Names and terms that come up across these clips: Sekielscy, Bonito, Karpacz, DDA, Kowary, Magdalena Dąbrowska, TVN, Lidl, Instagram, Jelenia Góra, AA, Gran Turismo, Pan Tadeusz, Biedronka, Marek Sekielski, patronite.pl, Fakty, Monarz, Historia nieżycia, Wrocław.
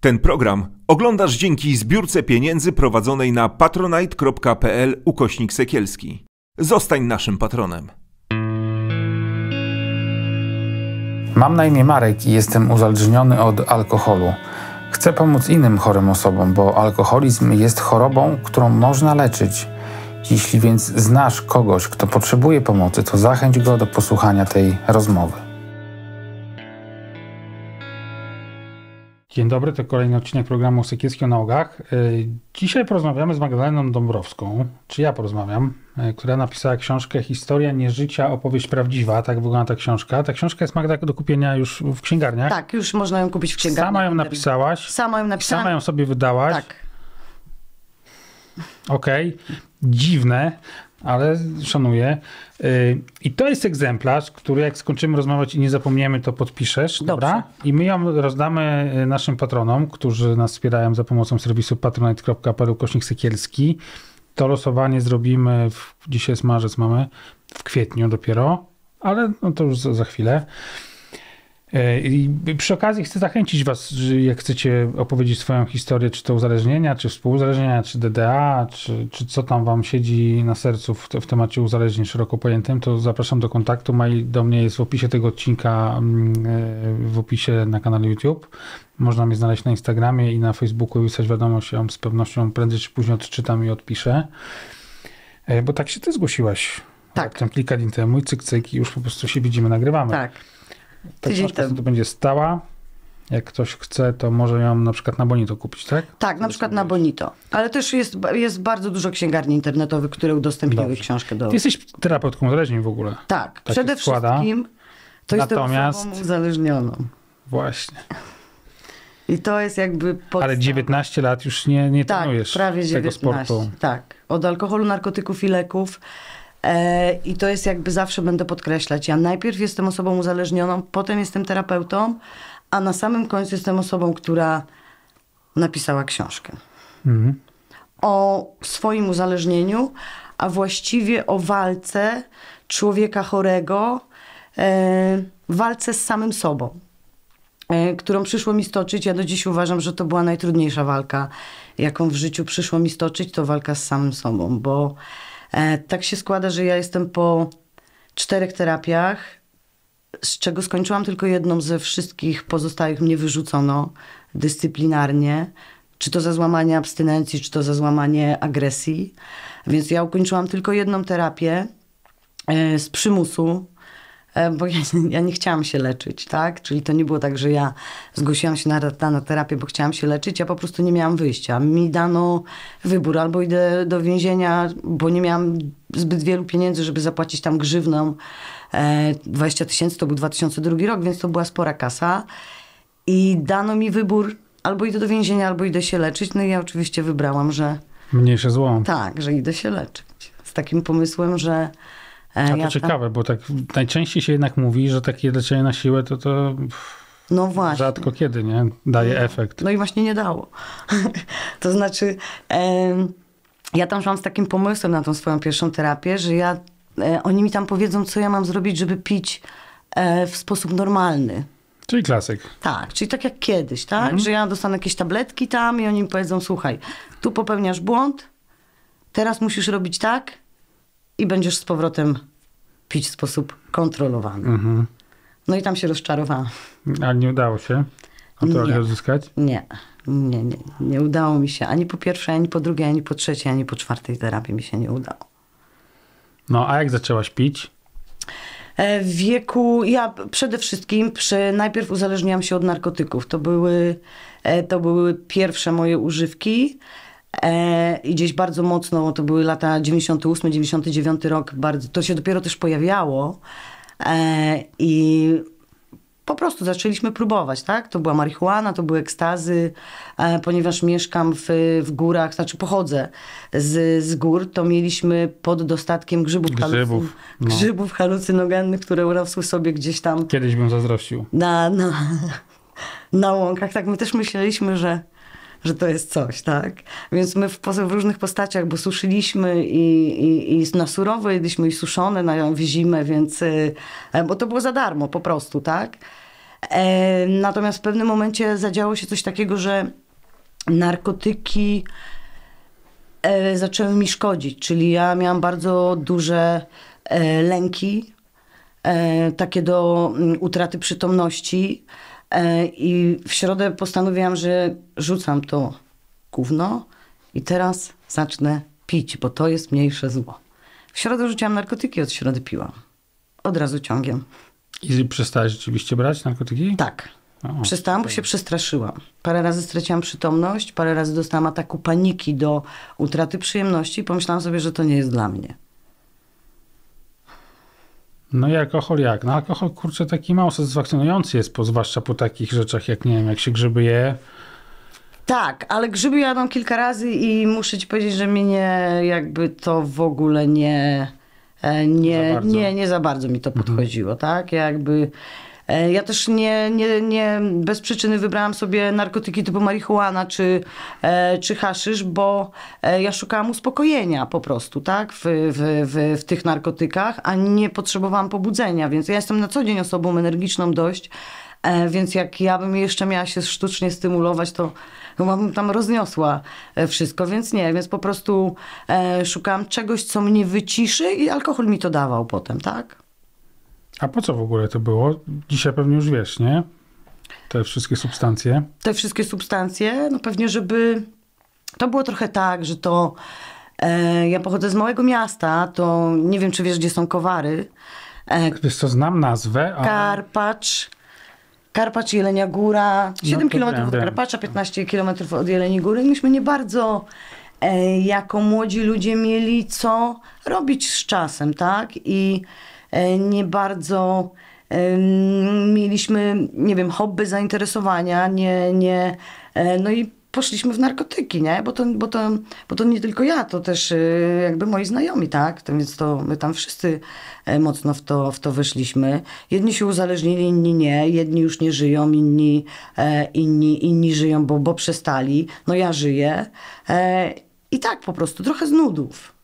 Ten program oglądasz dzięki zbiórce pieniędzy prowadzonej na patronite.pl /Sekielski. Zostań naszym patronem. Mam na imię Marek i jestem uzależniony od alkoholu. Chcę pomóc innym chorym osobom, bo alkoholizm jest chorobą, którą można leczyć. Jeśli więc znasz kogoś, kto potrzebuje pomocy, to zachęć go do posłuchania tej rozmowy. Dzień dobry, to kolejny odcinek programu Sekielski na Ogach. Dzisiaj porozmawiamy z Magdaleną Dąbrowską, czy ja porozmawiam, która napisała książkę Historia nieżycia, opowieść prawdziwa. Tak wygląda ta książka. Ta książka jest, Magda, do kupienia już w księgarniach. Tak, już można ją kupić w księgarniach. Sama ją napisałaś. Sama ją napisałam. Sama ją sobie wydałaś. Tak. Okej. Dziwne, ale szanuję. I to jest egzemplarz, który jak skończymy rozmawiać i nie zapomniemy, to podpiszesz. Dobra? I my ją rozdamy naszym patronom, którzy nas wspierają za pomocą serwisu patronite.pl /Sekielski. To losowanie zrobimy, dzisiaj jest marzec, mamy w kwietniu dopiero, ale no to już za chwilę. I przy okazji chcę zachęcić was, jak chcecie opowiedzieć swoją historię, czy to uzależnienia, czy współuzależnienia, czy DDA, czy co tam wam siedzi na sercu w temacie uzależnień szeroko pojętym, to zapraszam do kontaktu. Mail do mnie jest w opisie tego odcinka, w opisie na kanale YouTube. Można mnie znaleźć na Instagramie i na Facebooku i wysłać wiadomość, ja z pewnością prędzej czy później odczytam i odpiszę. Bo tak się ty zgłosiłaś. Tak. Tam kilka dni temu i cyk, i już po prostu się widzimy, nagrywamy. Tak. Ta książka tu będzie stała. Jak ktoś chce, to może ją na przykład na Bonito kupić, tak? Tak, na przykład na Bonito. Ale też jest bardzo dużo księgarni internetowych, które udostępniły książkę do... Ty jesteś terapeutką uzależnień w ogóle. Tak, przede wszystkim to jestem osobą uzależnioną. Właśnie. I to jest jakby podstawa. Ale 19 lat już nie trenujesz prawie 19, tego sportu. Tak, od alkoholu, narkotyków i leków. I to jest jakby zawsze będę podkreślać. Ja najpierw jestem osobą uzależnioną, potem jestem terapeutą, a na samym końcu jestem osobą, która napisała książkę o swoim uzależnieniu, a właściwie o walce człowieka chorego, walce z samym sobą, którą przyszło mi stoczyć. Ja do dziś uważam, że to była najtrudniejsza walka, jaką w życiu przyszło mi stoczyć, to walka z samym sobą, bo tak się składa, że ja jestem po 4 terapiach, z czego skończyłam tylko jedną, ze wszystkich pozostałych mnie wyrzucono dyscyplinarnie. Czy to za złamanie abstynencji, czy to za złamanie agresji. Więc ja ukończyłam tylko jedną terapię z przymusu, bo ja nie chciałam się leczyć, tak? Czyli to nie było tak, że ja zgłosiłam się na terapię, bo chciałam się leczyć, ja po prostu nie miałam wyjścia. Mi dano wybór, albo idę do więzienia, bo nie miałam zbyt wielu pieniędzy, żeby zapłacić tam grzywną. 20 000, to był 2002 rok, więc to była spora kasa. I dano mi wybór, albo idę do więzienia, albo idę się leczyć. No i ja oczywiście wybrałam, że... Mniejsze zło. Tak, że idę się leczyć. Z takim pomysłem, że... A to ja ciekawe, bo tak najczęściej się jednak mówi, że takie leczenie na siłę to no właśnie, rzadko kiedy, nie? Daje efekt. No i właśnie nie dało. To znaczy, ja tam szłam z takim pomysłem na tą swoją pierwszą terapię, że oni mi tam powiedzą, co ja mam zrobić, żeby pić w sposób normalny. Czyli klasyk. Tak, czyli tak jak kiedyś, tak? Że ja dostanę jakieś tabletki tam i oni mi powiedzą, słuchaj, tu popełniasz błąd, teraz musisz robić tak, i będziesz z powrotem pić w sposób kontrolowany. No i tam się rozczarowałam. A nie udało się kontrolę odzyskać? Nie udało mi się. Ani po pierwszej, ani po drugiej, ani po trzeciej, ani po czwartej terapii mi się nie udało. No a jak zaczęłaś pić? W wieku, ja przede wszystkim najpierw uzależniłam się od narkotyków. To były pierwsze moje używki. I gdzieś bardzo mocno, to były lata 98, 99 rok, to się dopiero też pojawiało i po prostu zaczęliśmy próbować, tak? To była marihuana, to były ekstazy, ponieważ mieszkam w górach, znaczy pochodzę z gór, to mieliśmy pod dostatkiem grzybów halucynogennych, które urosły sobie gdzieś tam. Kiedyś bym zazdrościł. Na łąkach, tak, my też myśleliśmy, że to jest coś, tak? Więc my w różnych postaciach, bo suszyliśmy i na surowo jedliśmy i suszone na zimę, więc... Bo to było za darmo po prostu, tak? Natomiast w pewnym momencie zadziało się coś takiego, że narkotyki zaczęły mi szkodzić, czyli ja miałam bardzo duże lęki, takie do utraty przytomności i w środę postanowiłam, że rzucam to gówno i teraz zacznę pić, bo to jest mniejsze zło. W środę rzuciłam narkotyki, od środy piłam. Od razu ciągiem. I przestałaś rzeczywiście brać narkotyki? Tak. O, przestałam, bo się przestraszyłam. Parę razy straciłam przytomność, parę razy dostałam ataku paniki do utraty przyjemności i pomyślałam sobie, że to nie jest dla mnie. No i alkohol jak? No alkohol, kurczę, taki mało satysfakcjonujący jest, zwłaszcza po takich rzeczach jak, nie wiem, jak się grzyby je. Tak, ale grzyby jadłam kilka razy i muszę ci powiedzieć, że mnie jakby to w ogóle nie za bardzo mi to podchodziło, tak? Jakby ja też nie bez przyczyny wybrałam sobie narkotyki typu marihuana czy haszysz, bo ja szukałam uspokojenia po prostu, tak? W tych narkotykach, a nie potrzebowałam pobudzenia, więc ja jestem na co dzień osobą energiczną dość, więc jak ja bym jeszcze miała się sztucznie stymulować, to chyba bym tam rozniosła wszystko, więc nie, więc po prostu szukałam czegoś, co mnie wyciszy i alkohol mi to dawał potem, tak? A po co w ogóle to było? Dzisiaj pewnie już wiesz, nie? Te wszystkie substancje. Te wszystkie substancje, no pewnie, żeby... To było trochę tak, że to... ja pochodzę z małego miasta, to nie wiem, czy wiesz, gdzie są Kowary. Wiesz co, znam nazwę, ale... Karpacz, Jelenia Góra, 7 no, km od Karpacza, 15 km od Jeleni Góry. Myśmy nie bardzo jako młodzi ludzie mieli co robić z czasem, tak? I nie bardzo mieliśmy, nie wiem, hobby, zainteresowania, no i poszliśmy w narkotyki, nie? Bo to nie tylko ja, to też jakby moi znajomi, tak? To więc to my tam wszyscy mocno w to wyszliśmy. Jedni się uzależnili, inni nie. Jedni już nie żyją, inni żyją, bo przestali. No ja żyję. I tak po prostu, trochę z nudów.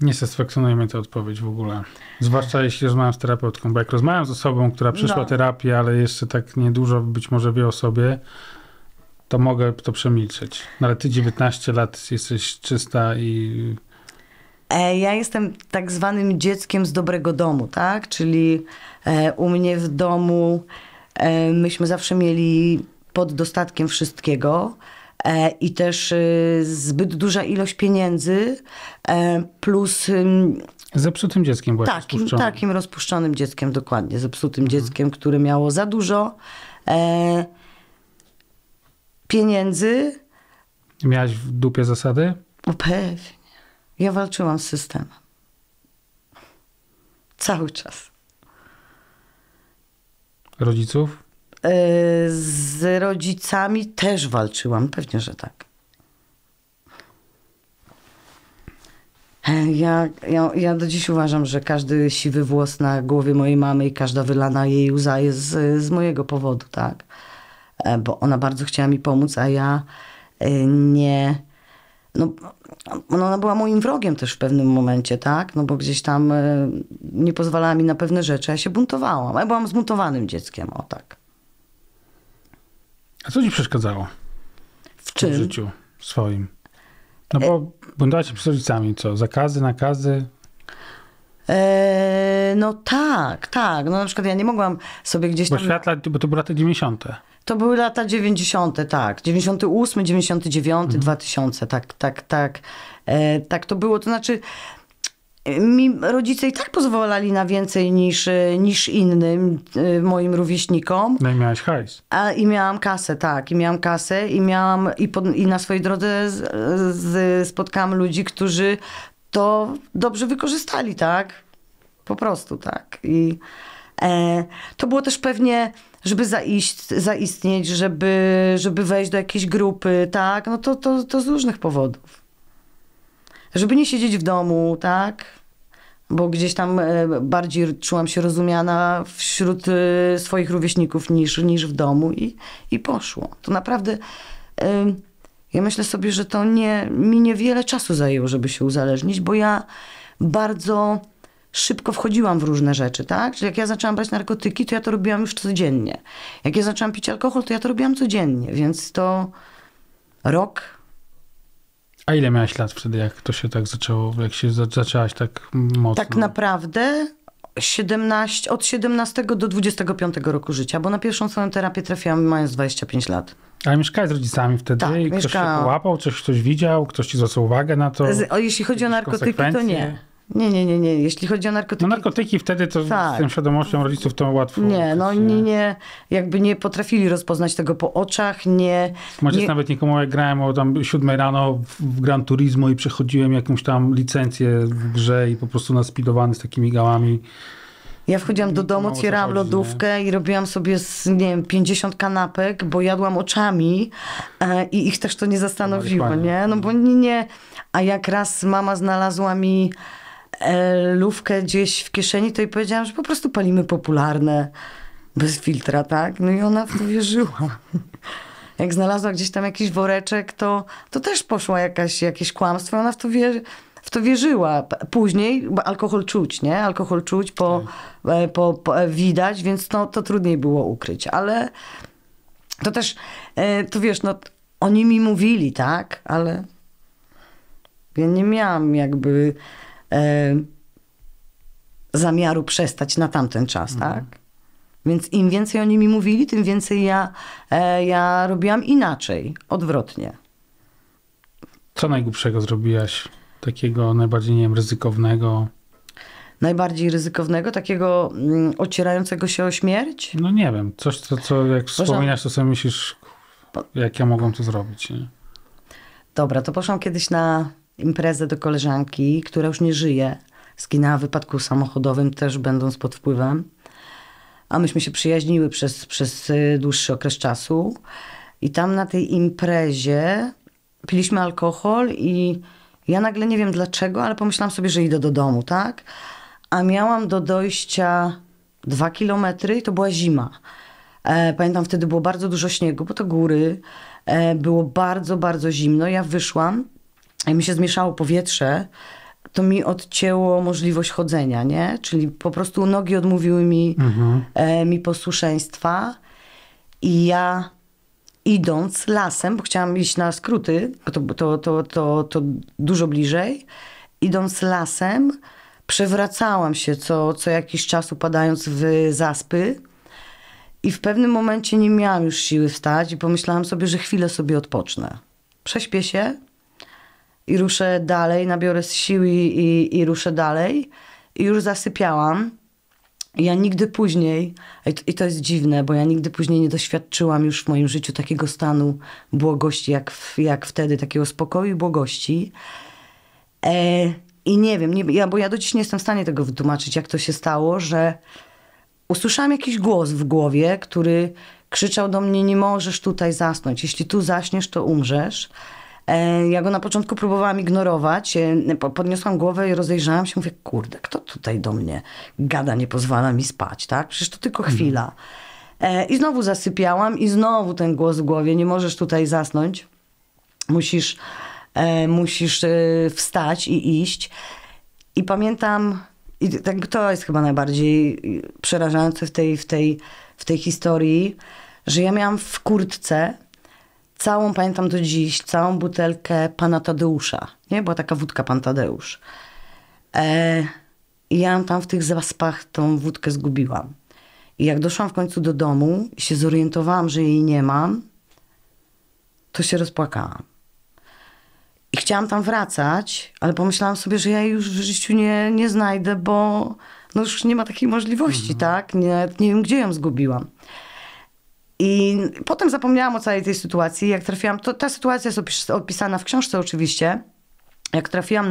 Nie satysfakcjonuje mnie ta odpowiedź w ogóle. Zwłaszcza jeśli rozmawiam z terapeutką, bo jak rozmawiam z osobą, która przyszła terapię, ale jeszcze tak niedużo być może wie o sobie, to mogę to przemilczeć. No ale ty 19 lat jesteś czysta i... Ja jestem tak zwanym dzieckiem z dobrego domu, tak? Czyli u mnie w domu myśmy zawsze mieli pod dostatkiem wszystkiego i też zbyt duża ilość pieniędzy plus... Zepsutym dzieckiem właśnie, takim rozpuszczonym dzieckiem, dokładnie. Zepsutym dzieckiem, które miało za dużo pieniędzy. Miałaś w dupie zasady? No pewnie. Ja walczyłam z systemem. Cały czas. Rodziców? Z rodzicami też walczyłam. Pewnie, że tak. Ja do dziś uważam, że każdy siwy włos na głowie mojej mamy i każda wylana jej łza jest z mojego powodu, tak? Bo ona bardzo chciała mi pomóc, a ja nie... No, ona była moim wrogiem też w pewnym momencie, tak? No bo gdzieś tam nie pozwalała mi na pewne rzeczy. Ja się buntowałam. Ja byłam zbuntowanym dzieckiem, o tak. A co ci przeszkadzało? W czym? W życiu swoim. No bo buntowałaś się przed rodzicami, co? Zakazy, nakazy? No tak. No na przykład ja nie mogłam sobie gdzieś tam... Bo to były lata 90. To były lata 90, tak. 98, 99, 2000, tak. Tak to było, to znaczy mi rodzice i tak pozwalali na więcej niż innym moim rówieśnikom. No i miałaś hajs. I miałam kasę, tak. I miałam kasę i na swojej drodze spotkałam ludzi, którzy to dobrze wykorzystali, tak. Po prostu, tak. I to było też pewnie... Żeby zaistnieć, żeby wejść do jakiejś grupy, tak? No to z różnych powodów. Żeby nie siedzieć w domu, tak? Bo gdzieś tam bardziej czułam się rozumiana wśród swoich rówieśników niż w domu i poszło. To naprawdę, ja myślę sobie, że to mi niewiele czasu zajęło, żeby się uzależnić, bo ja bardzo szybko wchodziłam w różne rzeczy, tak? Czyli jak ja zaczęłam brać narkotyki, to ja to robiłam już codziennie. Jak ja zaczęłam pić alkohol, to ja to robiłam codziennie, więc to rok. A ile miałaś lat wtedy, jak to się tak zaczęło, jak się zaczęłaś tak mocno? Tak naprawdę 17, od 17 do 25 roku życia, bo na pierwszą swoją terapię trafiłam mając 25 lat. Ale mieszkałeś z rodzicami wtedy? Tak, i ktoś się połapał, ktoś widział, ktoś ci zwracał uwagę na to? Jeśli chodzi o narkotyki, to nie. Nie. Jeśli chodzi o narkotyki... No narkotyki wtedy to tak. Z tą świadomością rodziców to łatwo... Nie, no nie, jakby nie potrafili rozpoznać tego po oczach, nie... Macie nawet nikomu, jak grałem o tam 7 rano w Gran Turismo i przechodziłem jakąś tam licencję w grze i po prostu naspidowany z takimi gałami. Ja wchodziłam do domu, otwierałam lodówkę i robiłam sobie, nie wiem, 50 kanapek, bo jadłam oczami i ich też to nie zastanowiło, nie? No bo nie... A jak raz mama znalazła mi... lówkę gdzieś w kieszeni, to i powiedziałam, że po prostu palimy popularne bez filtra, tak? No i ona w to wierzyła. Jak znalazła gdzieś tam jakiś woreczek, to też poszła jakieś kłamstwo, ona w to wierzyła. Później alkohol czuć, nie? Alkohol czuć, widać, więc to trudniej było ukryć, ale to też, to wiesz, no oni mi mówili, tak? Ale ja nie miałam jakby zamiaru przestać na tamten czas, tak? Więc im więcej oni mi mówili, tym więcej ja robiłam inaczej, odwrotnie. Co najgłupszego zrobiłaś? Takiego najbardziej, nie wiem, ryzykownego? Najbardziej ryzykownego? Takiego ocierającego się o śmierć? No nie wiem, coś, co jak wspominasz, to sobie myślisz, jak ja mogłam to zrobić, nie? Dobra, to poszłam kiedyś na imprezę do koleżanki, która już nie żyje. Zginęła w wypadku samochodowym, też będąc pod wpływem. A myśmy się przyjaźniły przez dłuższy okres czasu. I tam na tej imprezie piliśmy alkohol i ja nagle nie wiem dlaczego, ale pomyślałam sobie, że idę do domu, tak? A miałam do dojścia 2 kilometry i to była zima. Pamiętam, wtedy było bardzo dużo śniegu, bo to góry. Było bardzo, bardzo zimno. Ja wyszłam. Jak mi się zmieszało powietrze, to mi odcięło możliwość chodzenia, nie? Czyli po prostu nogi odmówiły mi posłuszeństwa i ja idąc lasem, bo chciałam iść na skróty, to dużo bliżej, idąc lasem przewracałam się co jakiś czas, upadając w zaspy i w pewnym momencie nie miałam już siły wstać i pomyślałam sobie, że chwilę sobie odpocznę. Prześpię się i ruszę dalej, nabiorę siły i ruszę dalej. I już zasypiałam. Ja nigdy później, i to jest dziwne, bo ja nigdy później nie doświadczyłam już w moim życiu takiego stanu błogości, jak wtedy, takiego spokoju i błogości. I nie wiem, bo ja do dziś nie jestem w stanie tego wytłumaczyć, jak to się stało, że usłyszałam jakiś głos w głowie, który krzyczał do mnie, nie możesz tutaj zasnąć, jeśli tu zaśniesz, to umrzesz. Ja go na początku próbowałam ignorować, podniosłam głowę i rozejrzałam się, mówię, kurde, kto tutaj do mnie gada, nie pozwala mi spać, tak? Przecież to tylko chwila. I znowu zasypiałam i znowu ten głos w głowie, nie możesz tutaj zasnąć, musisz wstać i iść. I pamiętam, to jest chyba najbardziej przerażające w tej historii, że ja miałam w kurtce pamiętam do dziś, całą butelkę Pana Tadeusza. Nie? Była taka wódka Pan Tadeusz. I ja tam w tych zaspach tą wódkę zgubiłam. I jak doszłam w końcu do domu i się zorientowałam, że jej nie mam, to się rozpłakałam. I chciałam tam wracać, ale pomyślałam sobie, że ja jej już w życiu nie znajdę, bo no już nie ma takiej możliwości, tak? Nie wiem, gdzie ją zgubiłam. I potem zapomniałam o całej tej sytuacji. Jak trafiłam, ta sytuacja jest opisana w książce oczywiście. Jak trafiłam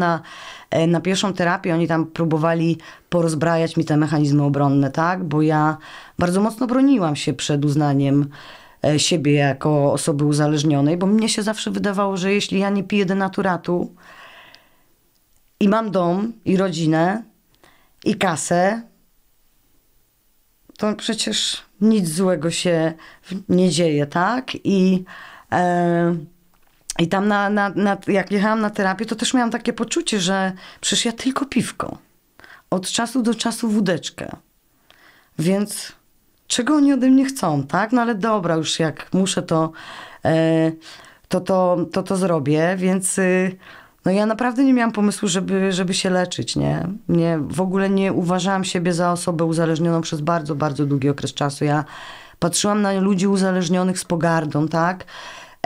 na pierwszą terapię, oni tam próbowali porozbrajać mi te mechanizmy obronne, tak? Bo ja bardzo mocno broniłam się przed uznaniem siebie jako osoby uzależnionej, bo mnie się zawsze wydawało, że jeśli ja nie piję denaturatu i mam dom, i rodzinę, i kasę, to przecież nic złego się nie dzieje, tak? I tam jak jechałam na terapię, to też miałam takie poczucie, że przecież ja tylko piwko. od czasu do czasu wódeczkę. Więc czego oni ode mnie chcą, tak? No ale dobra, już jak muszę, to zrobię, więc... No ja naprawdę nie miałam pomysłu, żeby się leczyć, nie? W ogóle nie uważałam siebie za osobę uzależnioną przez bardzo, bardzo długi okres czasu. Ja patrzyłam na ludzi uzależnionych z pogardą, tak?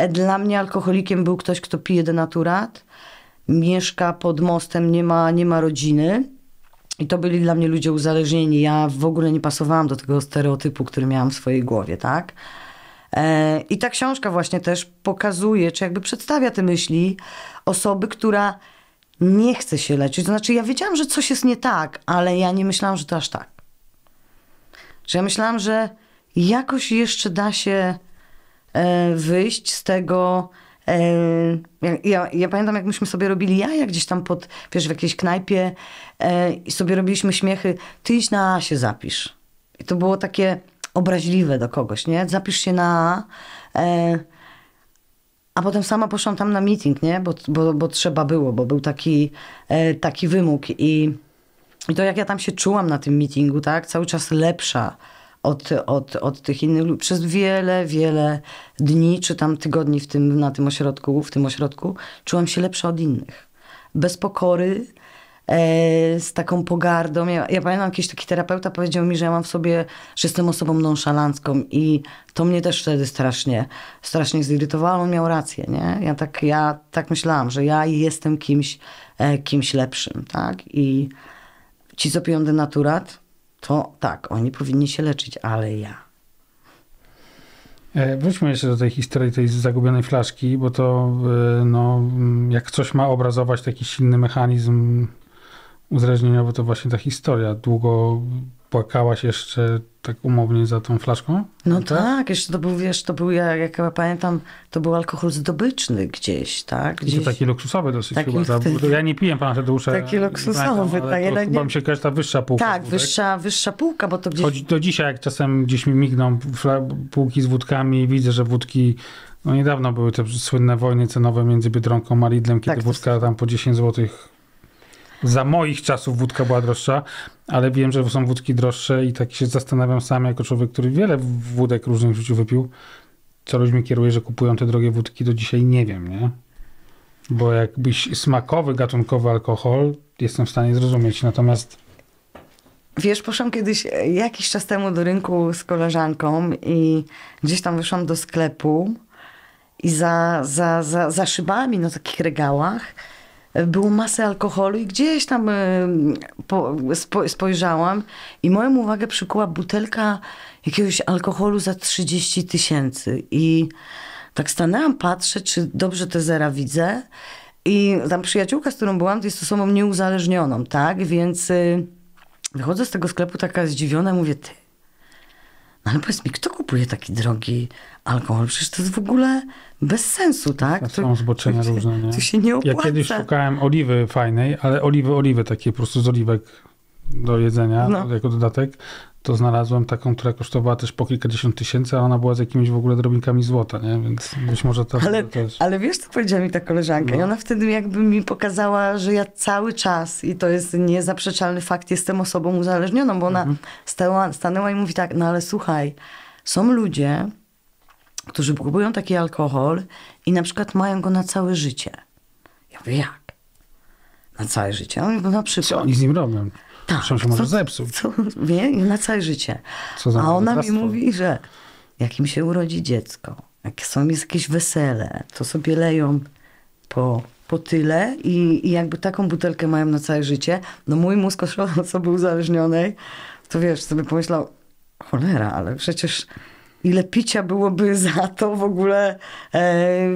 Dla mnie alkoholikiem był ktoś, kto pije denaturat, mieszka pod mostem, nie ma rodziny. I to byli dla mnie ludzie uzależnieni. Ja w ogóle nie pasowałam do tego stereotypu, który miałam w swojej głowie, tak? I ta książka właśnie też pokazuje, czy jakby przedstawia te myśli osoby, która nie chce się leczyć. To znaczy ja wiedziałam, że coś jest nie tak, ale ja nie myślałam, że to aż tak. Że ja myślałam, że jakoś jeszcze da się wyjść z tego. Ja pamiętam, jak myśmy sobie robili jaja gdzieś tam pod, wiesz, w jakiejś knajpie i sobie robiliśmy śmiechy. Ty idź na A się zapisz. I to było takie... obraźliwe do kogoś, nie? Zapisz się na a potem sama poszłam tam na meeting, nie? Bo trzeba było, bo był taki wymóg. I to jak ja tam się czułam na tym meetingu, tak? Cały czas lepsza od tych innych ludzi. Przez wiele, wiele dni czy tam tygodni w tym ośrodku czułam się lepsza od innych. Bez pokory, z taką pogardą. Ja pamiętam, jakiś taki terapeuta powiedział mi, że ja mam w sobie, że jestem osobą nonszalancką i to mnie też wtedy strasznie zirytowało. On miał rację, nie? Ja tak myślałam, że ja jestem kimś lepszym, tak? I ci, co piją denaturat, to tak, oni powinni się leczyć, ale ja. Wróćmy jeszcze do tej historii, tej zagubionej flaszki, bo to, no, jak coś ma obrazować taki silny mechanizm uzależnieniowy, to właśnie ta historia. Długo płakałaś jeszcze tak umownie za tą flaszką? No tak, jeszcze to był, wiesz, jak ja pamiętam, to był alkohol zdobyczny gdzieś, tak? Gdzieś... I to taki luksusowy dosyć taki chyba. Ja nie piję pana Tadeusza. Taki luksusowy. Chyba mi się kojarzy ta wyższa półka. Tak, wyższa półka, bo to gdzieś... Choć do dzisiaj, jak czasem gdzieś mi migną półki z wódkami, widzę, że wódki... No niedawno były te słynne wojny cenowe między Biedronką a Lidlem, kiedy tak, wódka tam po 10 złotych... Za moich czasów wódka była droższa, ale wiem, że są wódki droższe i tak się zastanawiam sam jako człowiek, który wiele wódek różnych w życiu wypił, co ludźmi kieruje, że kupują te drogie wódki, do dzisiaj nie wiem, nie? Bo jakbyś smakowy, gatunkowy alkohol, jestem w stanie zrozumieć, natomiast... Wiesz, poszłam kiedyś, jakiś czas temu do rynku z koleżanką i gdzieś tam wyszłam do sklepu i za szybami na takich regałach było masę alkoholu i gdzieś tam spojrzałam i moją uwagę przykuła butelka jakiegoś alkoholu za 30 000 i tak stanęłam, patrzę, czy dobrze te zera widzę i tam przyjaciółka, z którą byłam, to jest osobą nieuzależnioną, tak, więc wychodzę z tego sklepu taka zdziwiona, mówię, ty, no ale powiedz mi, kto kupuje taki drogi alkohol? Przecież to jest w ogóle bez sensu, tak? To są zboczenia różne, nie? To się nie opłaca. Ja kiedyś szukałem oliwy fajnej, ale oliwy takie po prostu z oliwek do jedzenia, no, jako dodatek, to znalazłem taką, która kosztowała też po kilkadziesiąt tysięcy, a ona była z jakimiś w ogóle drobinkami złota, nie? Więc być może ta... Ale wiesz, co powiedziała mi ta koleżanka? No. I ona wtedy jakby mi pokazała, że ja cały czas, i to jest niezaprzeczalny fakt, jestem osobą uzależnioną, bo ona stanęła i mówi tak, no ale słuchaj, są ludzie, którzy kupują taki alkohol i na przykład mają go na całe życie. Ja mówię, jak? Na całe życie? On go na przykład... Co oni z nim robią? Tak, się może zepsuć. Wie? Na całe życie. A ona mi mówi, że jak im się urodzi dziecko, jak jest jakieś wesele, to sobie leją po tyle i jakby taką butelkę mają na całe życie. No mój mózg od osoby uzależnionej, to wiesz, sobie pomyślał, cholera, ale przecież ile picia byłoby za to w ogóle,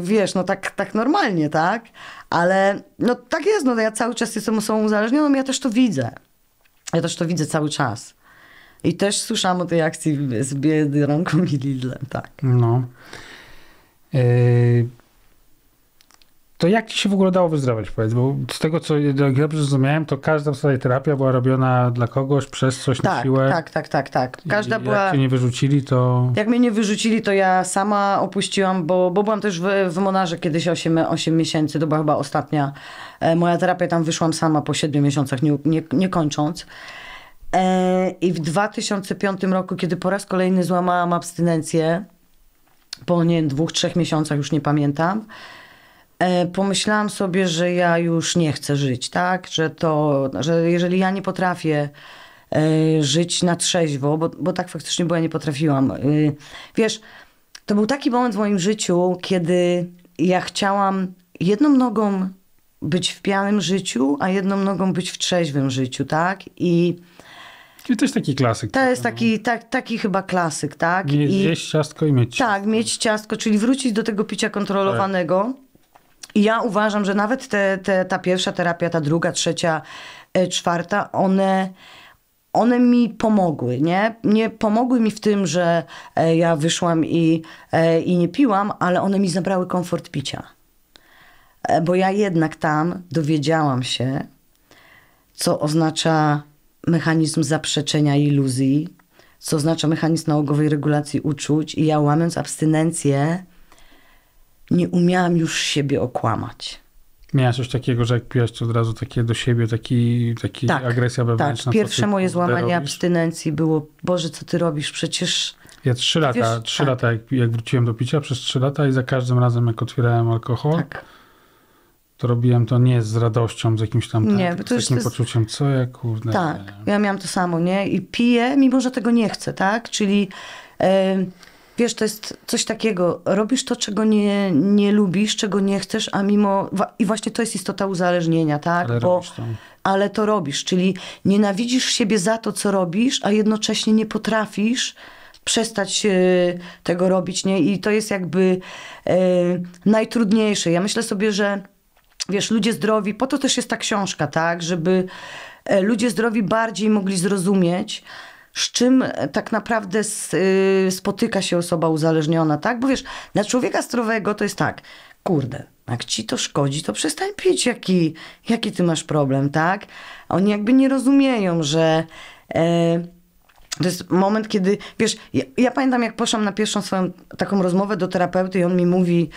wiesz, no tak normalnie, tak? Ale no tak jest, no ja cały czas jestem osobą uzależnioną, ja też to widzę. Ja też to widzę cały czas. I też słyszałam o tej akcji z Biedronką i Lidlem, tak. No. To jak ci się w ogóle dało wyzdrowieć, powiedz? Bo z tego, co dobrze zrozumiałem, to każda tutaj terapia była robiona dla kogoś, przez coś, na siłę. Tak. Każda była... Jak cię nie wyrzucili, to... Jak mnie nie wyrzucili, to ja sama opuściłam, bo byłam też w Monarze kiedyś 8 miesięcy. To była chyba ostatnia moja terapia. Tam wyszłam sama po 7 miesiącach, nie kończąc. I w 2005 roku, kiedy po raz kolejny złamałam abstynencję, po nie 2-3 miesiącach, już nie pamiętam, pomyślałam sobie, że ja już nie chcę żyć, tak? Że jeżeli ja nie potrafię żyć na trzeźwo, bo tak faktycznie była, nie potrafiłam. Wiesz, to był taki moment w moim życiu, kiedy ja chciałam jedną nogą być w pijanym życiu, a jedną nogą być w trzeźwym życiu, tak? Czyli też taki klasyk. To jest taki chyba klasyk, tak? Jeść ciastko i mieć ciastko. Tak, mieć ciastko, czyli wrócić do tego picia kontrolowanego. I ja uważam, że nawet ta pierwsza terapia, ta druga, trzecia, czwarta, one mi pomogły, nie? Nie pomogły mi w tym, że ja wyszłam i nie piłam, ale one mi zabrały komfort picia. Bo ja jednak tam dowiedziałam się, co oznacza mechanizm zaprzeczenia iluzji, co oznacza mechanizm nałogowej regulacji uczuć, i ja, łamiąc abstynencję, nie umiałam już siebie okłamać. Miałaś coś takiego, że jak piłaś, to od razu takie do siebie, taka agresja wewnętrzna. Tak, pierwsze moje złamanie abstynencji było: Boże, co ty robisz, przecież... Ja 3 lata jak wróciłem do picia, przez 3 lata, i za każdym razem, jak otwierałem alkohol, to robiłem to nie z radością, z jakimś tam poczuciem, co ja, kurde... Tak, ja miałam to samo, nie? I piję, mimo że tego nie chcę, tak? Czyli... Wiesz, to jest coś takiego, robisz to, czego nie lubisz, czego nie chcesz, a mimo... I właśnie to jest istota uzależnienia, tak? Ale to robisz, czyli nienawidzisz siebie za to, co robisz, a jednocześnie nie potrafisz przestać tego robić, nie? I to jest jakby najtrudniejsze. Ja myślę sobie, że wiesz, ludzie zdrowi, po to też jest ta książka, tak? Żeby ludzie zdrowi bardziej mogli zrozumieć, z czym tak naprawdę spotyka się osoba uzależniona, tak? Bo wiesz, dla człowieka zdrowego to jest tak, kurde, jak ci to szkodzi, to przestań pić, jaki ty masz problem, tak? Oni jakby nie rozumieją, że to jest moment, kiedy, wiesz, ja pamiętam, jak poszłam na pierwszą swoją taką rozmowę do terapeuty i on mi mówi,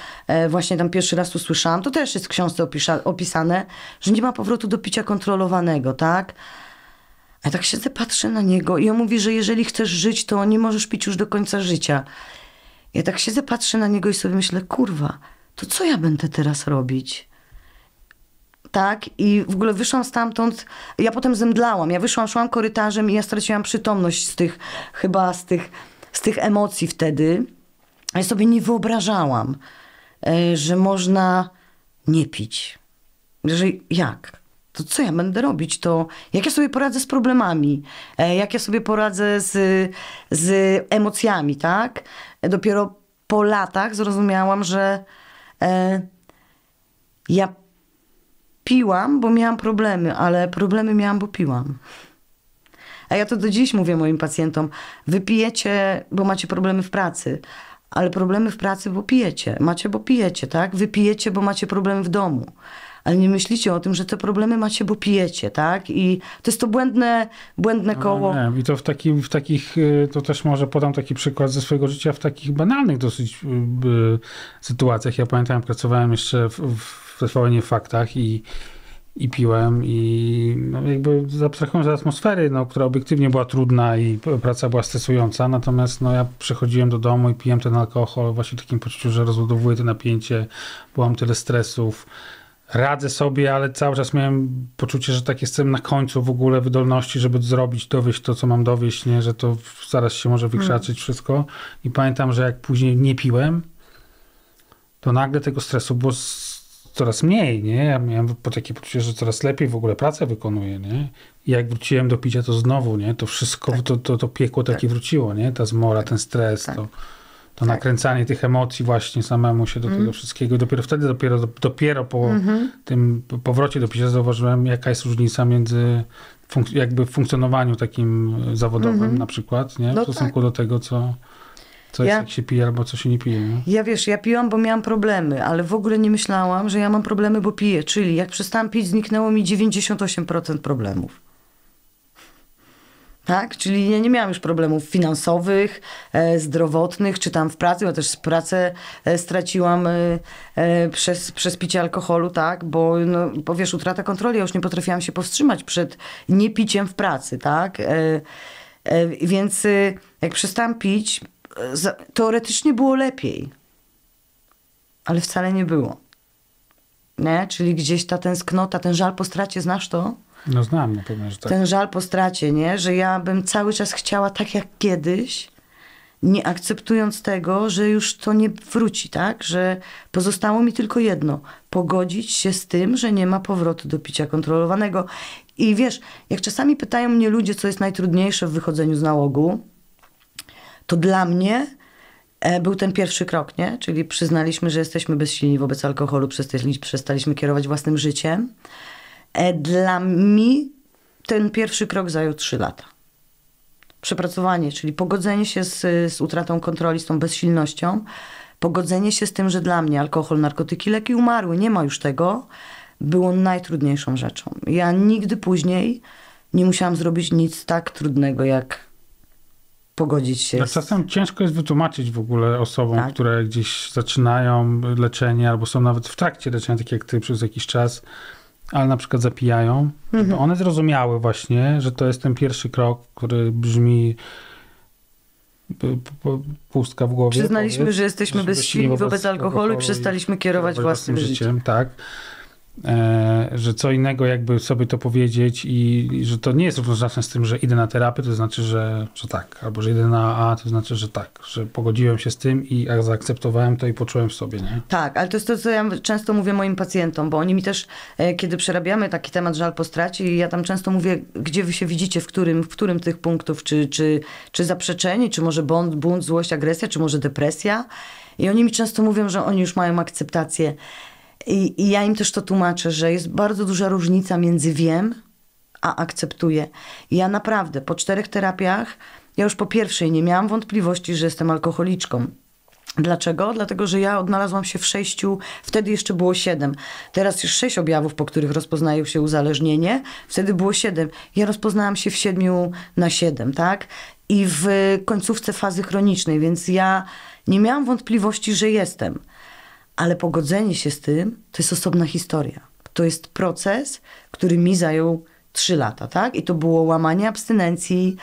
właśnie tam pierwszy raz usłyszałam, to też jest w książce opisane, że nie ma powrotu do picia kontrolowanego, tak? A tak siedzę, patrzę na niego i on mówi, że jeżeli chcesz żyć, to nie możesz pić już do końca życia. Ja tak siedzę, patrzę na niego i sobie myślę, kurwa, to co ja będę teraz robić? Tak? I w ogóle wyszłam stamtąd, ja potem zemdlałam, ja wyszłam, szłam korytarzem i ja straciłam przytomność z tych emocji wtedy. Ja sobie nie wyobrażałam, że można nie pić. Że jak? To co ja będę robić? To jak ja sobie poradzę z problemami? Jak ja sobie poradzę z emocjami, tak? Dopiero po latach zrozumiałam, że ja piłam, bo miałam problemy, ale problemy miałam, bo piłam. A ja to do dziś mówię moim pacjentom. Wy pijecie, bo macie problemy w pracy. Ale problemy w pracy, bo pijecie. Macie, bo pijecie, tak? Wy pijecie, bo macie problemy w domu. Ale nie myślicie o tym, że te problemy macie, bo pijecie, tak? I to jest to błędne koło. No, i to w takich, to też może podam taki przykład ze swojego życia, w takich banalnych dosyć sytuacjach. Ja pamiętam, pracowałem jeszcze w TVN-ie Faktach i piłem, i no jakby abstrahując od atmosfery, no, która obiektywnie była trudna i praca była stresująca, natomiast no, ja przychodziłem do domu i piłem ten alkohol właśnie w takim poczuciu, że rozładowuję to napięcie, bo mam tyle stresów. Radzę sobie, ale cały czas miałem poczucie, że tak jestem na końcu w ogóle wydolności, żeby dowieść to, co mam dowieść, nie? Że to zaraz się może wykrzaczyć wszystko. I pamiętam, że jak później nie piłem, to nagle tego stresu było coraz mniej, nie? Ja miałem takie poczucie, że coraz lepiej w ogóle pracę wykonuję, nie? I jak wróciłem do picia, to znowu, nie? To wszystko, to piekło takie wróciło, nie? Ta zmora, ten stres, to nakręcanie tych emocji właśnie samemu się do tego wszystkiego. Dopiero wtedy, dopiero po tym powrocie do picia zauważyłem, jaka jest różnica między jakby funkcjonowaniu takim zawodowym na przykład, nie? W stosunku do tego, co... Co jest, jak się pije albo co się nie pije, nie? Ja piłam, bo miałam problemy, ale w ogóle nie myślałam, że ja mam problemy, bo piję. Czyli jak przestałam pić, zniknęło mi 98% problemów. Tak? Czyli ja nie miałam już problemów finansowych, zdrowotnych, czy tam w pracy, bo też pracę straciłam przez picie alkoholu, tak? Bo, no, bo wiesz, utrata kontroli, ja już nie potrafiłam się powstrzymać przed niepiciem w pracy, tak? Więc jak przestałam pić, teoretycznie było lepiej, ale wcale nie było. Nie? Czyli gdzieś ta tęsknota, ten żal po stracie, znasz to? No znam, na pewno, że tak. Ten żal po stracie, nie? Że ja bym cały czas chciała tak jak kiedyś, nie akceptując tego, że już to nie wróci, tak? Że pozostało mi tylko jedno, pogodzić się z tym, że nie ma powrotu do picia kontrolowanego. I wiesz, jak czasami pytają mnie ludzie, co jest najtrudniejsze w wychodzeniu z nałogu, to dla mnie był ten pierwszy krok, nie? Czyli przyznaliśmy, że jesteśmy bezsilni wobec alkoholu, przestaliśmy kierować własnym życiem. Dla mnie ten pierwszy krok zajął 3 lata. Przepracowanie, czyli pogodzenie się z utratą kontroli, z tą bezsilnością, pogodzenie się z tym, że dla mnie alkohol, narkotyki, leki umarły, nie ma już tego, było najtrudniejszą rzeczą. Ja nigdy później nie musiałam zrobić nic tak trudnego, jak pogodzić się. Czasem ciężko jest wytłumaczyć w ogóle osobom, tak, które gdzieś zaczynają leczenie albo są nawet w trakcie leczenia, tak jak ty, przez jakiś czas, ale na przykład zapijają, żeby one zrozumiały właśnie, że to jest ten pierwszy krok, który brzmi pustka w głowie. Przyznaliśmy, że jesteśmy bezsilni wobec alkoholu i przestaliśmy kierować własnym życiem. Tak. Że co innego jakby sobie to powiedzieć i że to nie jest równoznaczne z tym, że idę na terapię, to znaczy, że tak. Albo, że idę na AA, to znaczy, że tak. Że pogodziłem się z tym i zaakceptowałem to i poczułem w sobie, nie? Tak, ale to jest to, co ja często mówię moim pacjentom, bo oni mi też, kiedy przerabiamy taki temat żal po stracie, ja tam często mówię, gdzie wy się widzicie, w którym tych punktów, czy zaprzeczenie, czy może bunt, złość, agresja, czy może depresja. I oni mi często mówią, że oni już mają akceptację. I ja im też to tłumaczę, że jest bardzo duża różnica między wiem, a akceptuję. I ja naprawdę po 4 terapiach, ja już po pierwszej nie miałam wątpliwości, że jestem alkoholiczką. Dlaczego? Dlatego, że ja odnalazłam się w 6, wtedy jeszcze było 7. Teraz już 6 objawów, po których rozpoznaje się uzależnienie, wtedy było 7. Ja rozpoznałam się w 7/7, tak? I w końcówce fazy chronicznej, więc ja nie miałam wątpliwości, że jestem. Ale pogodzenie się z tym, to jest osobna historia. To jest proces, który mi zajął 3 lata, tak? I to było łamanie abstynencji.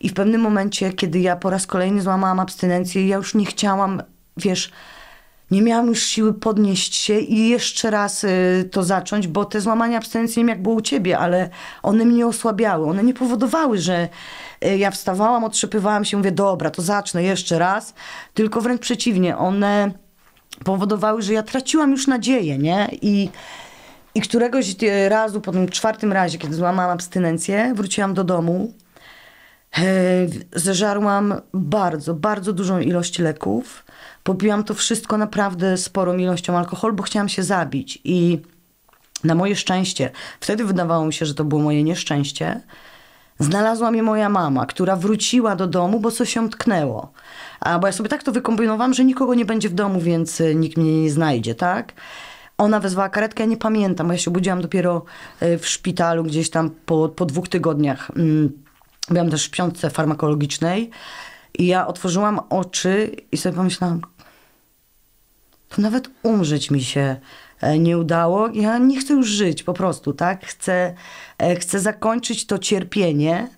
I w pewnym momencie, kiedy ja po raz kolejny złamałam abstynencję, ja już nie chciałam, wiesz, nie miałam już siły podnieść się i jeszcze raz to zacząć, bo te złamania abstynencji, nie wiem jak było u ciebie, ale one mnie osłabiały. One nie powodowały, że ja wstawałam, otrzepywałam się, mówię, dobra, to zacznę jeszcze raz. Tylko wręcz przeciwnie, one powodowały, że ja traciłam już nadzieję, nie? I któregoś razu, po tym 4. razie, kiedy złamałam abstynencję, wróciłam do domu, zeżarłam bardzo, bardzo dużą ilość leków, popiłam to wszystko naprawdę sporą ilością alkoholu, bo chciałam się zabić i na moje szczęście, wtedy wydawało mi się, że to było moje nieszczęście, znalazła mnie moja mama, która wróciła do domu, bo coś się tknęło. Bo ja sobie tak to wykombinowałam, że nikogo nie będzie w domu, więc nikt mnie nie znajdzie, tak? Ona wezwała karetkę, ja nie pamiętam, bo ja się obudziłam dopiero w szpitalu gdzieś tam po 2 tygodniach. Byłam też w śpiączce farmakologicznej i ja otworzyłam oczy i sobie pomyślałam, to nawet umrzeć mi się nie udało. Ja nie chcę już żyć po prostu, tak? Chcę zakończyć to cierpienie.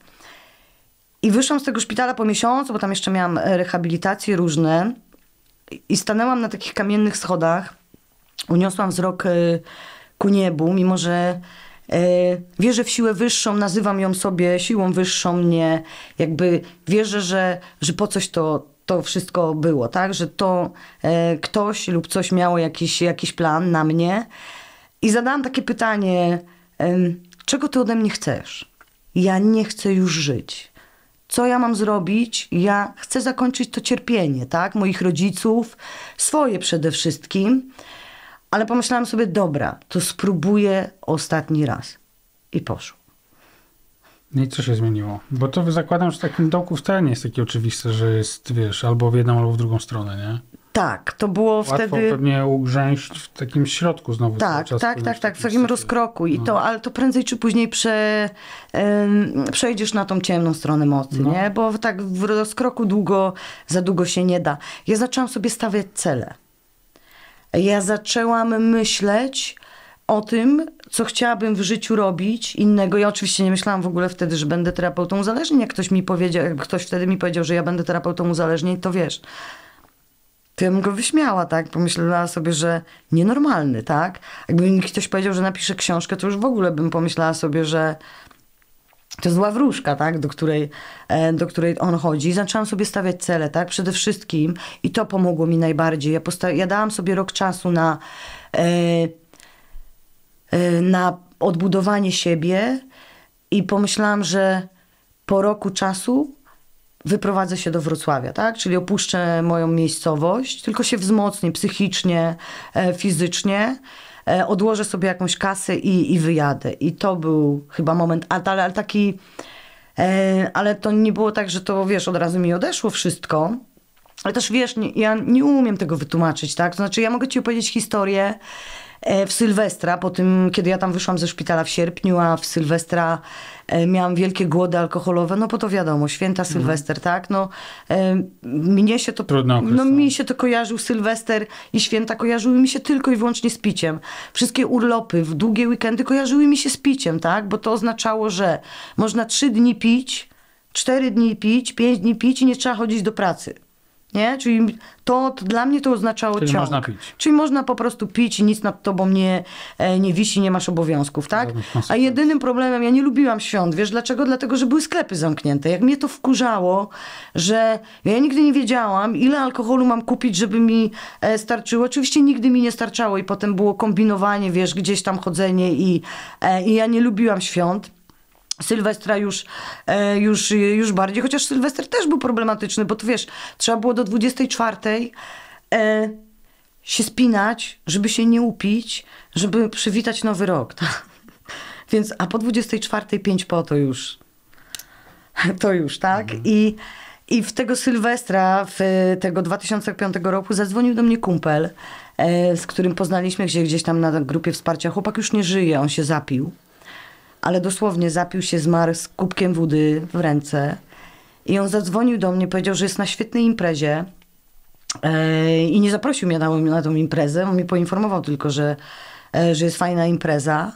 I wyszłam z tego szpitala po miesiącu, bo tam jeszcze miałam rehabilitacje różne i stanęłam na takich kamiennych schodach. Uniosłam wzrok ku niebu, mimo że wierzę w siłę wyższą, nazywam ją sobie siłą wyższą, mnie jakby wierzę, że po coś to wszystko było, tak? Że to ktoś lub coś miało jakiś plan na mnie. I zadałam takie pytanie, czego ty ode mnie chcesz? Ja nie chcę już żyć. Co ja mam zrobić? Ja chcę zakończyć to cierpienie, tak? Moich rodziców, swoje przede wszystkim. Ale pomyślałam sobie, dobra, to spróbuję ostatni raz. I poszło. No i co się zmieniło? Bo to zakładam, że w takim dołku wcale nie jest takie oczywiste, że jest, wiesz, albo w jedną, albo w drugą stronę, nie? Tak, to było łatwo wtedy... Łatwo pewnie ugrzęść w takim środku znowu. Tak, czas, tak, w takim rozkroku. I no. To, ale to prędzej czy później przejdziesz na tą ciemną stronę mocy, no. Nie? Bo tak w rozkroku za długo się nie da. Ja zaczęłam sobie stawiać cele. Ja zaczęłam myśleć o tym, co chciałabym w życiu robić innego. Ja oczywiście nie myślałam w ogóle wtedy, że będę terapeutą uzależnień. Jak ktoś wtedy mi powiedział, że ja będę terapeutą uzależnień, to wiesz... Ja bym go wyśmiała, tak? Pomyślała sobie, że nienormalny, tak? Jakby mi ktoś powiedział, że napisze książkę, to już w ogóle bym pomyślała sobie, że to zła wróżka, tak? Do której on chodzi. I zaczęłam sobie stawiać cele, tak? Przede wszystkim. I to pomogło mi najbardziej. Ja dałam sobie rok czasu na odbudowanie siebie i pomyślałam, że po roku czasu wyprowadzę się do Wrocławia, tak? Czyli opuszczę moją miejscowość, tylko się wzmocnię psychicznie, fizycznie, odłożę sobie jakąś kasę i wyjadę. I to był chyba moment, ale to nie było tak, że to, wiesz, od razu mi odeszło wszystko. Ale też, wiesz, ja nie umiem tego wytłumaczyć, tak? To znaczy, ja mogę ci opowiedzieć historię w Sylwestra, po tym, kiedy ja tam wyszłam ze szpitala w sierpniu, a w Sylwestra miałam wielkie głody alkoholowe, no bo to wiadomo, święta, Sylwester, tak? No, mi się to kojarzył Sylwester i święta kojarzyły mi się tylko i wyłącznie z piciem. Wszystkie urlopy, w długie weekendy kojarzyły mi się z piciem, tak? Bo to oznaczało, że można 3 dni pić, 4 dni pić, 5 dni pić i nie trzeba chodzić do pracy. Nie? Czyli to dla mnie to oznaczało ciąg. Można pić. Czyli można po prostu pić i nic nad tobą nie wisi, nie masz obowiązków, tak? A jedynym problemem, ja nie lubiłam świąt, wiesz dlaczego? Dlatego, że były sklepy zamknięte. Jak mnie to wkurzało, że ja nigdy nie wiedziałam, ile alkoholu mam kupić, żeby mi starczyło. Oczywiście nigdy mi nie starczało i potem było kombinowanie, wiesz, gdzieś tam chodzenie i ja nie lubiłam świąt. Sylwestra już bardziej, chociaż Sylwester też był problematyczny, bo to wiesz, trzeba było do 24 się spinać, żeby się nie upić, żeby przywitać nowy rok. Tak? Więc, a po 24 5 po to już, tak? Mhm. I w tego Sylwestra, w tego 2005 roku zadzwonił do mnie kumpel, z którym poznaliśmy się gdzieś tam na grupie wsparcia. Chłopak już nie żyje, on się zapił. Ale dosłownie zapił się, zmarł z kubkiem wody w ręce. I on zadzwonił do mnie, powiedział, że jest na świetnej imprezie i nie zaprosił mnie na tą imprezę. On mnie poinformował tylko, że jest fajna impreza.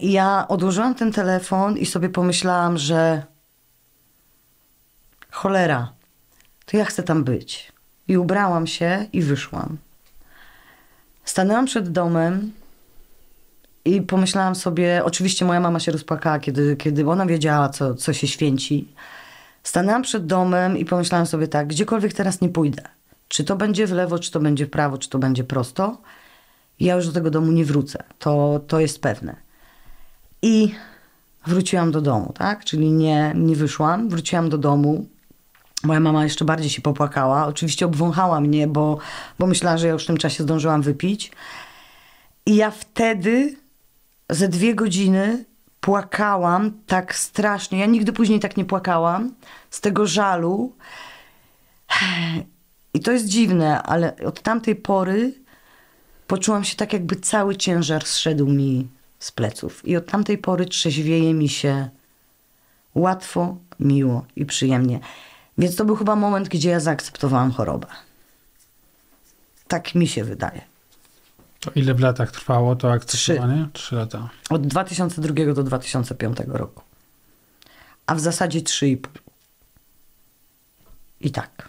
I ja odłożyłam ten telefon i sobie pomyślałam, że cholera, to ja chcę tam być. I ubrałam się i wyszłam. Stanęłam przed domem. I pomyślałam sobie, oczywiście moja mama się rozpłakała, kiedy ona wiedziała, co się święci. Stanęłam przed domem i pomyślałam sobie tak, gdziekolwiek teraz nie pójdę. Czy to będzie w lewo, czy to będzie w prawo, czy to będzie prosto. Ja już do tego domu nie wrócę, to jest pewne. I wróciłam do domu, tak? Czyli nie wyszłam, wróciłam do domu. Moja mama jeszcze bardziej się popłakała. Oczywiście obwąchała mnie, bo myślała, że ja już w tym czasie zdążyłam wypić. I ja wtedy... Ze 2 godziny płakałam tak strasznie. Ja nigdy później tak nie płakałam z tego żalu. I to jest dziwne, ale od tamtej pory poczułam się tak, jakby cały ciężar zszedł mi z pleców. I od tamtej pory trzeźwieje mi się łatwo, miło i przyjemnie. Więc to był chyba moment, gdzie ja zaakceptowałam chorobę. Tak mi się wydaje. To ile w latach trwało to akceptowanie? 3 lata. Od 2002 do 2005 roku. A w zasadzie 3,5. I tak.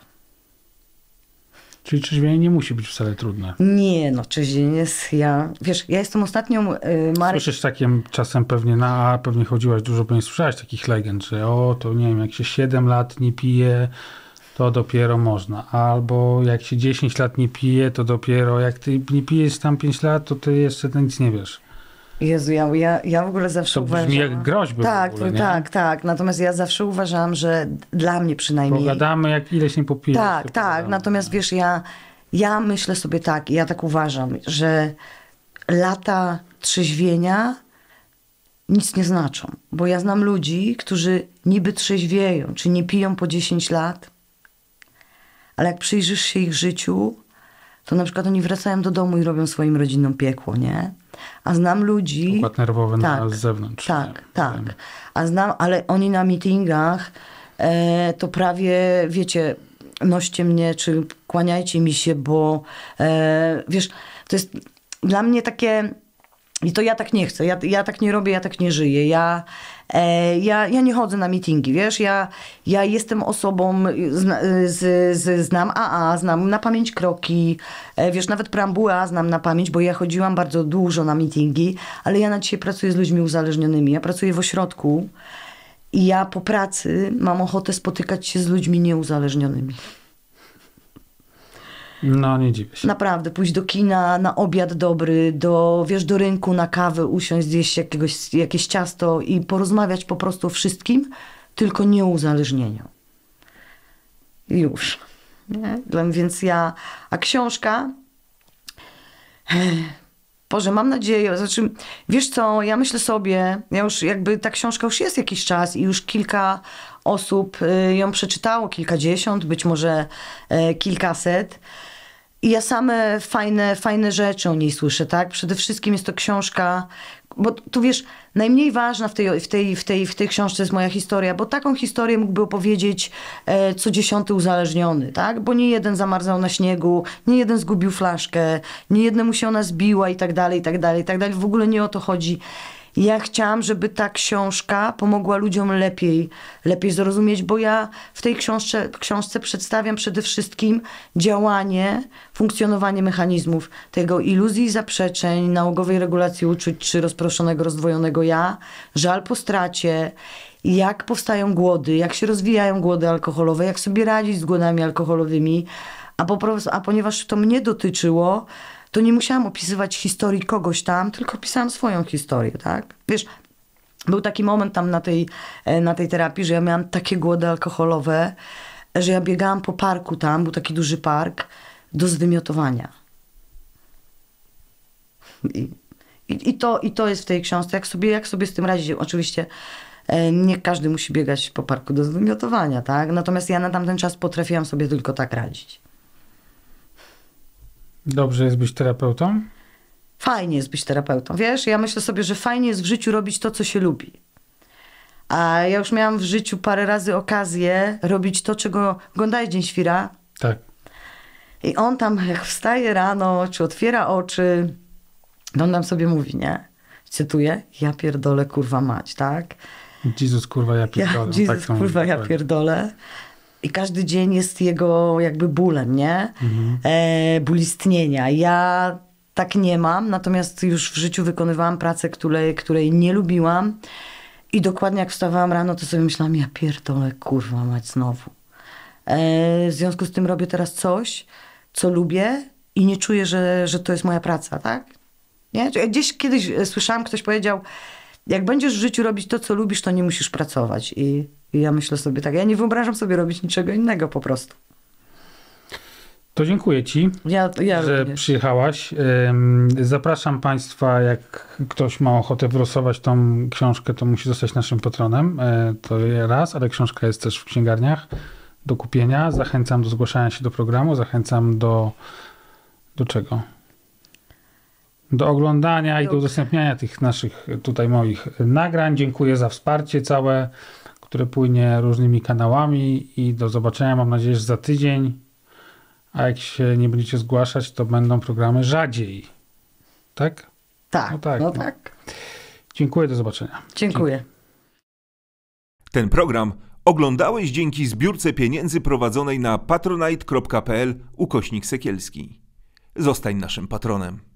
Czyli trzeźwienie nie musi być wcale trudne. Nie, no trzeźwienie jest... Wiesz, ja jestem ostatnią... Słyszysz takim czasem pewnie pewnie chodziłaś dużo, pewnie słyszałaś takich legend, że to nie wiem, jak się 7 lat nie pije... to dopiero można. Albo jak się 10 lat nie pije, to dopiero... Jak ty nie pijesz tam 5 lat, to ty jeszcze nic nie wiesz. Jezu, ja w ogóle zawsze uważam... To brzmi jak groźby w ogóle, nie? Tak. Natomiast ja zawsze uważam, że dla mnie przynajmniej... Pogadamy, jak ileś nie popijesz. Tak. Natomiast wiesz, ja myślę sobie tak, ja tak uważam, że lata trzeźwienia nic nie znaczą. Bo ja znam ludzi, którzy niby trzeźwieją, czy nie piją po 10 lat, ale jak przyjrzysz się ich życiu, to na przykład oni wracają do domu i robią swoim rodzinom piekło, nie? A znam ludzi... Układ nerwowy na zewnątrz. Tak, tak. A znam, ale oni na meetingach to prawie, wiecie, noście mnie, czy kłaniajcie mi się, bo wiesz, to jest dla mnie takie... I to ja tak nie chcę, ja tak nie robię, ja tak nie żyję, ja nie chodzę na meetingi, wiesz, ja jestem osobą, znam AA, znam na pamięć kroki, wiesz, nawet preambuła znam na pamięć, bo ja chodziłam bardzo dużo na meetingi, ale ja na dzisiaj pracuję z ludźmi uzależnionymi, ja pracuję w ośrodku i ja po pracy mam ochotę spotykać się z ludźmi nieuzależnionymi. No, nie dziwię się. Naprawdę, pójść do kina, na obiad dobry, wiesz, do rynku, na kawę usiąść, zjeść jakieś ciasto i porozmawiać po prostu o wszystkim, tylko nie o uzależnieniu. Już. Nie? Więc ja... A książka... Boże, mam nadzieję, znaczy, wiesz co, ja myślę sobie, ja już jakby ta książka już jest jakiś czas i już kilka osób ją przeczytało, kilkadziesiąt, być może kilkaset. I ja same fajne rzeczy o niej słyszę, tak? Przede wszystkim jest to książka, bo tu wiesz, najmniej ważna w tej książce jest moja historia, bo taką historię mógłby opowiedzieć co 10. uzależniony, tak? Bo nie jeden zamarzał na śniegu, nie jeden zgubił flaszkę, nie jednemu się ona zbiła i tak dalej, i tak dalej, i tak dalej. W ogóle nie o to chodzi. Ja chciałam, żeby ta książka pomogła ludziom lepiej zrozumieć, bo ja w tej książce przedstawiam przede wszystkim działanie, funkcjonowanie mechanizmów tego iluzji, zaprzeczeń, nałogowej regulacji uczuć czy rozproszonego, rozdwojonego ja, żal po stracie, jak powstają głody, jak się rozwijają głody alkoholowe, jak sobie radzić z głodami alkoholowymi, a ponieważ to mnie dotyczyło, to nie musiałam opisywać historii kogoś tam, tylko opisałam swoją historię, tak? Wiesz, był taki moment tam na tej terapii, że ja miałam takie głody alkoholowe, że ja biegałam po parku tam, był taki duży park, do zwymiotowania. I to jest w tej książce, jak sobie z tym radzić. Oczywiście nie każdy musi biegać po parku do zwymiotowania, tak? Natomiast ja na tamten czas potrafiłam sobie tylko tak radzić. Dobrze jest być terapeutą? Fajnie jest być terapeutą. Wiesz, ja myślę sobie, że fajnie jest w życiu robić to, co się lubi. A ja już miałam w życiu parę razy okazję robić to, czego... Oglądałeś Dzień Świra? Tak. I on tam wstaje rano, czy otwiera oczy, on tam sobie mówi, nie? Cytuję, ja pierdolę, kurwa mać, tak? Jezus, kurwa, ja pierdolę. Jezus, tak kurwa, ja pierdolę. I każdy dzień jest jego jakby bólem, nie? Mhm. Ból istnienia. Ja tak nie mam, natomiast już w życiu wykonywałam pracę, której nie lubiłam. I dokładnie jak wstawałam rano, to sobie myślałam, ja pierdolę, kurwa mać, znowu. W związku z tym robię teraz coś, co lubię i nie czuję, że to jest moja praca, tak? Nie? Gdzieś kiedyś słyszałam, ktoś powiedział, jak będziesz w życiu robić to, co lubisz, to nie musisz pracować. I ja myślę sobie tak, ja nie wyobrażam sobie robić niczego innego po prostu. To dziękuję ci, że również przyjechałaś. Zapraszam państwa, jak ktoś ma ochotę wylosować tą książkę, to musi zostać naszym patronem. To raz, ale książka jest też w księgarniach do kupienia. Zachęcam do zgłaszania się do programu, zachęcam do czego? Do oglądania i do udostępniania tych naszych tutaj moich nagrań. Dziękuję za wsparcie całe, które płynie różnymi kanałami i do zobaczenia, mam nadzieję, że za tydzień, a jak się nie będziecie zgłaszać, to będą programy rzadziej. Tak? Tak. No tak. No tak. Dziękuję, do zobaczenia. Dziękuję. Ten program oglądałeś dzięki zbiórce pieniędzy prowadzonej na patronite.pl /Sekielski. Zostań naszym patronem.